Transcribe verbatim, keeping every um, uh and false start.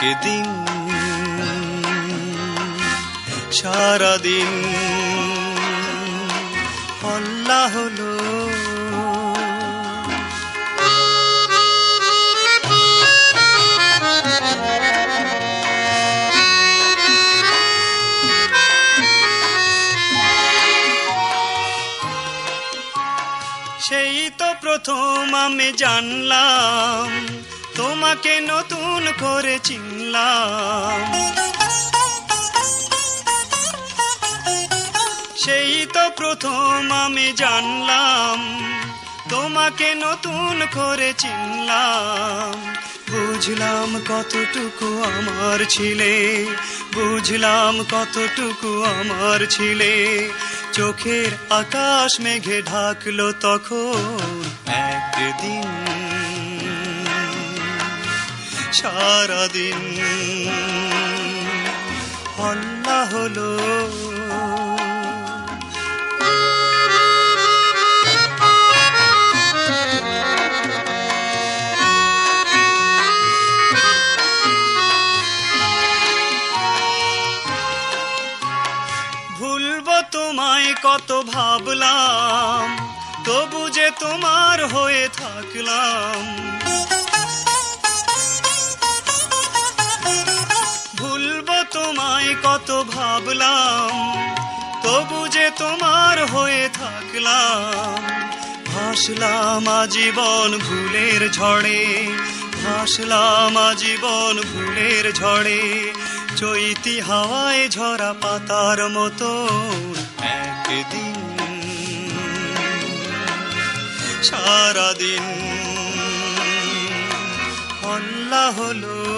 के दिन सारा दिन अल्लाह हलो সেই তো প্রথম আমি জানলাম তোমাকে নতুন করে চিনলাম সেই তো প্রথম আমি জানলাম তোমাকে নতুন করে চিনলাম বুঝলাম কতটুকু আমার ছিলে বুঝলাম কতটুকু আমার ছিলে চোখের আকাশ মেঘে ঢাকলো তখন একদিন সারা দিন অল্লাহ হলো তোমায় কত ভাবলাম তবু যে তোমার হয়ে থাকলাম ভুলবো তোমায় কত ভাবলাম তবু যে তোমার হয়ে থাকলাম ভাসলাম আজীবন ভুলের ঝড়ে ভাসলাম আজীবন ভুলের ঝড়ে চৈতি হাওয়ায় ঝরা পাতার মতো একদিন সারাদিন অল্লাহ হলো।